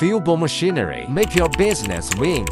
FUBO machinery. Make your business win.